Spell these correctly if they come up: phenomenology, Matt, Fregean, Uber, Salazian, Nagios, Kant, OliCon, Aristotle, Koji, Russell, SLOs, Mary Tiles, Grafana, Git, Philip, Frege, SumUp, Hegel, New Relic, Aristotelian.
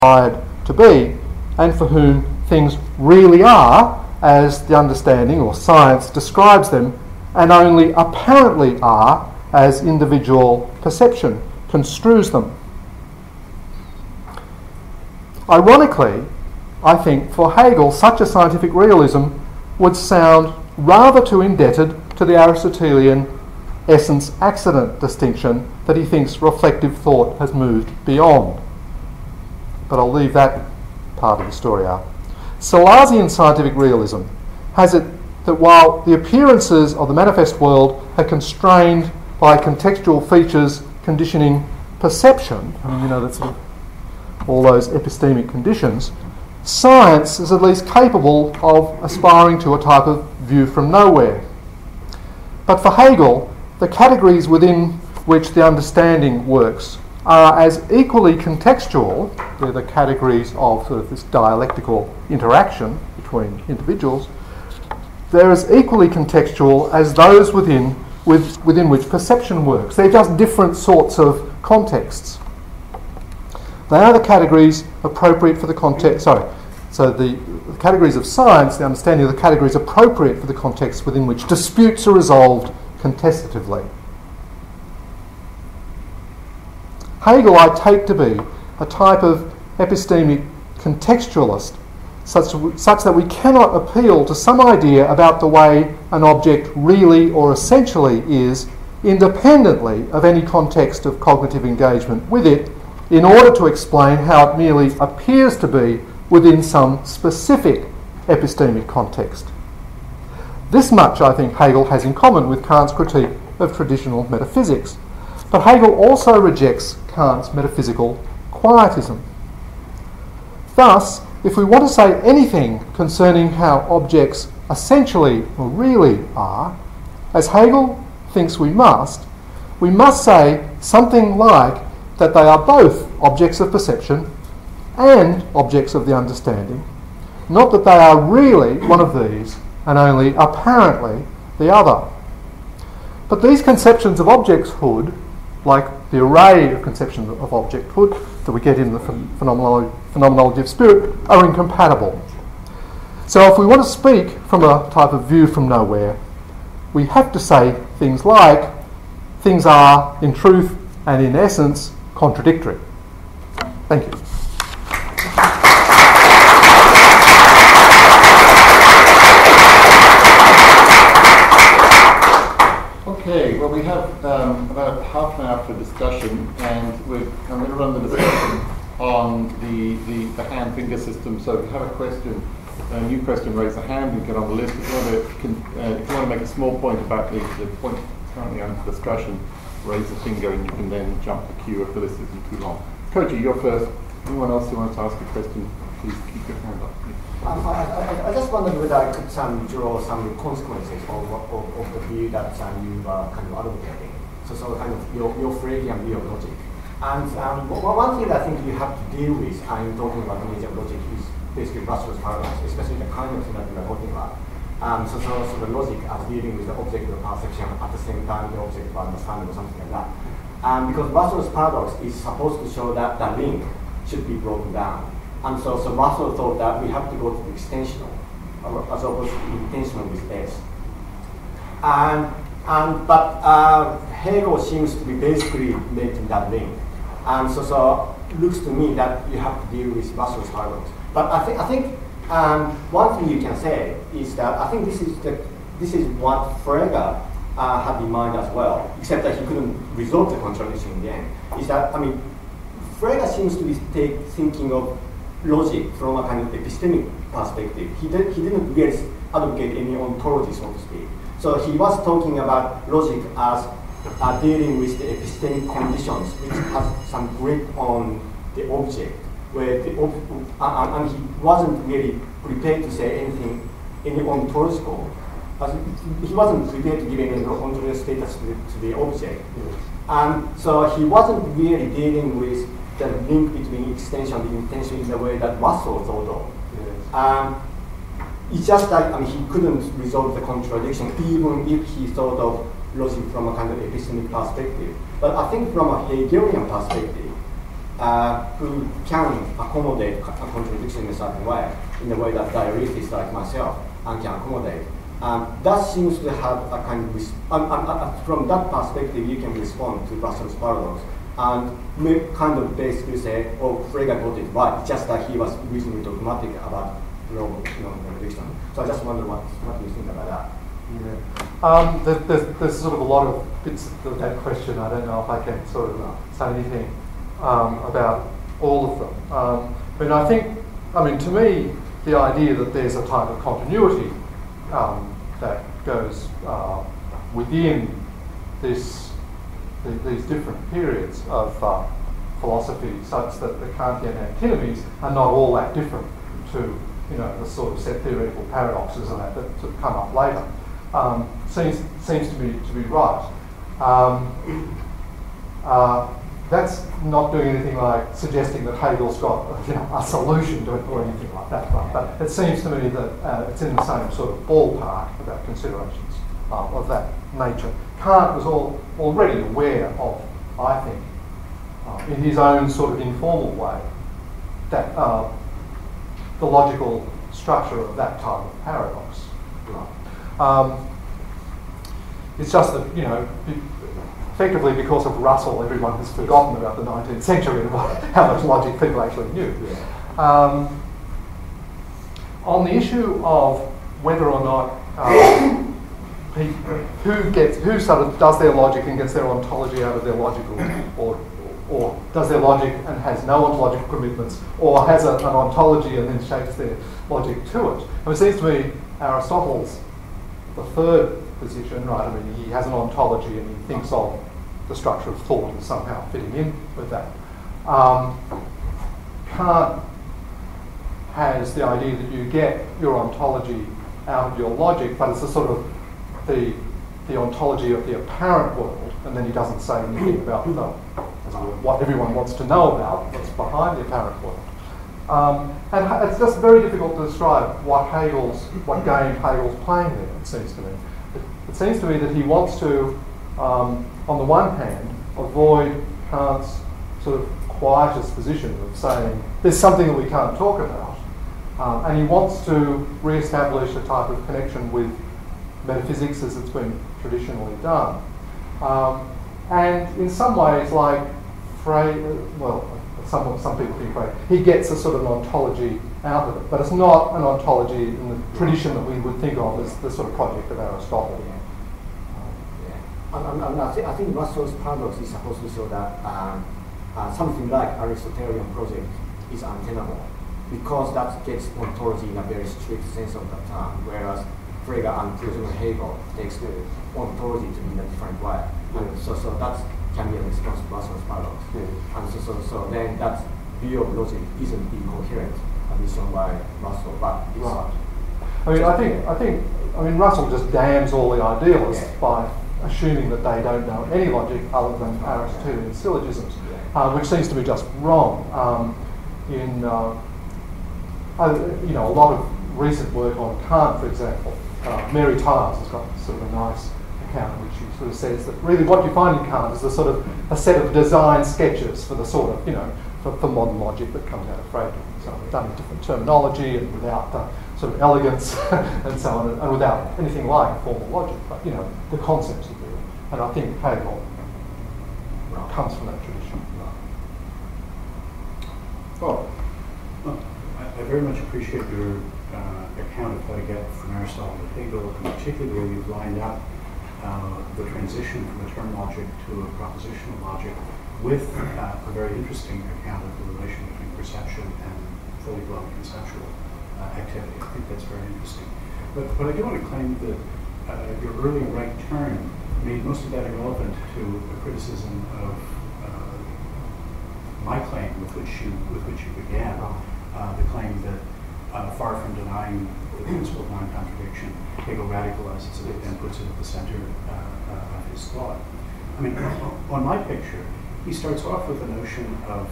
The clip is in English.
desired to be, and for whom things really are as the understanding or science describes them, and only apparently are as individual perception construes them. Ironically, I think for Hegel such a scientific realism would sound rather too indebted to the Aristotelian essence-accident distinction that he thinks reflective thought has moved beyond. But I'll leave that part of the story out. Salazian scientific realism has it that while the appearances of the manifest world are constrained by contextual features conditioning perception, I mean, you know, that's all those epistemic conditions, science is at least capable of aspiring to a type of view from nowhere. But for Hegel, the categories within which the understanding works are as equally contextual, they're the categories of sort of this dialectical interaction between individuals, they're as equally contextual as those within which perception works. They're just different sorts of contexts. They are the categories appropriate for the context, so the categories of science, the understanding of the categories appropriate for the context within which disputes are resolved contestatively. Hegel I take to be a type of epistemic contextualist such that we cannot appeal to some idea about the way an object really or essentially is independently of any context of cognitive engagement with it in order to explain how it merely appears to be within some specific epistemic context. This much, I think, Hegel has in common with Kant's critique of traditional metaphysics. But Hegel also rejects Kant's metaphysical quietism. Thus, if we want to say anything concerning how objects essentially or really are, as Hegel thinks we must say something like that they are both objects of perception and objects of the understanding, not that they are really one of these and only apparently the other. But these conceptions of objecthood, like the array of conceptions of objecthood that we get in the phenomenology of spirit, are incompatible. So if we want to speak from a type of view from nowhere, we have to say things like, things are, in truth and in essence, contradictory. Thank you. Okay, well, we have about half an hour for discussion, and I'm going to run the discussion on the hand-finger system. So if you have a question, a new question, raise a hand and get on the list. If you want to, make a small point about the point currently under discussion, raise a finger and you can then jump the queue if the list isn't too long. Koji, you're first. Anyone else who wants to ask a question, please keep your hand up. I just wondered whether I could draw some consequences of the view that you were kind of advocating. So kind of your Fregean view of logic. And one thing that I think you have to deal with in talking about the nature of logic is basically Russell's paradox, especially the kind of thing that we are talking about. So the logic as dealing with the object of perception at the same time the object of understanding or something like that. Because Russell's paradox is supposed to show that the link should be broken down. And so Russell thought that we have to go to the extensional, as opposed to the intentional with S. But Hegel seems to be basically making that link. And so it looks to me that you have to deal with Russell's paradox. But I think one thing you can say is that I think this is what Frege had in mind as well, except that he couldn't resolve the contradiction in the end. Is that, I mean, Frege seems to be thinking of logic from a kind of epistemic perspective. He didn't really advocate any ontology, so to speak. So he was talking about logic as dealing with the epistemic conditions, which has some grip on the object, where the and he wasn't really prepared to say anything, any ontological. He wasn't prepared to give any ontological status to the object. So he wasn't really dealing with the link between extension and intention in the way that Russell thought of. Yes. It's just that he couldn't resolve the contradiction, even if he thought of logic from a kind of epistemic perspective. But I think from a Hegelian perspective, who can accommodate a contradiction in a certain way, in the way that diaretists like myself can accommodate. That seems to have a kind of, from that perspective, you can respond to Russell's paradox and kind of basically say, oh, Frege got it right, just that he was reasonably dogmatic about global contradiction. So I just wonder what you think about that. Yeah. There's sort of a lot of bits of that question. I don't know if I can sort of say anything about all of them. I mean, to me, the idea that there's a type of continuity that goes within these different periods of philosophy, such that the Kantian antinomies are not all that different to the sort of set theoretical paradoxes and that sort of come up later, seems to be right. That's not doing anything like suggesting that Hegel's got a solution to it or anything like that, but it seems to me that it's in the same sort of ballpark about considerations of that nature. Kant was already aware of, I think, in his own sort of informal way, that the logical structure of that type of paradox. It's just that, effectively, because of Russell, everyone has forgotten about the 19th century and how much logic people actually knew. On the issue of whether or not who sort of does their logic and gets their ontology out of their logical, or does their logic and has no ontological commitments, or has an ontology and then shapes their logic to it. And it seems to me Aristotle's the third position, right? I mean, he has an ontology and he thinks of the structure of thought as somehow fitting in with that. Kant has the idea that you get your ontology out of your logic, but it's a sort of the ontology of the apparent world, and then he doesn't say anything about what everyone wants to know about, what's behind the apparent world. And it's just very difficult to describe what game Hegel's playing there, it seems to me. It seems to me that he wants to, on the one hand, avoid Kant's sort of quietest position of saying, there's something that we can't talk about. And he wants to re-establish a type of connection with metaphysics as it's been traditionally done. And in some ways, like Frege, some people think Frege, he gets a sort of an ontology out of it, but it's not an ontology in the tradition that we would think of as the sort of project of Aristotle. I think Russell's paradox is supposed to show that something like Aristotelian project is untenable, because that gets ontology in a very strict sense of the term, whereas Frege and presumably Hegel takes the ontology to be in a different way. And so that can be a response to Russell's paradox. And so then that view of logic isn't being coherent, at least by Russell. But I mean Russell just damns all the idealists by assuming that they don't know any logic other than Aristotelian syllogisms, which seems to be just wrong. A lot of recent work on Kant, for example, Mary Tiles has got sort of a nice account in which she sort of says that really what you find in Kant is a set of design sketches for the sort of, for modern logic that comes out of Frege. So done in different terminology and without the sort of elegance and so on, and without anything like formal logic, but the concepts are there. And I think Hegel comes from that tradition. Well, I very much appreciate your account of how to get from Aristotle to Hegel, and particularly where you've lined up the transition from a term logic to a propositional logic with a very interesting account of the relation between perception and fully blown conceptual activity. I think that's very interesting. But I do want to claim that your early right turn made most of that irrelevant to a criticism of my claim with which you began, the claim that far from denying the principle of non-contradiction, Hegel radicalizes it and puts it at the center of his thought. I mean, on my picture, he starts off with the notion of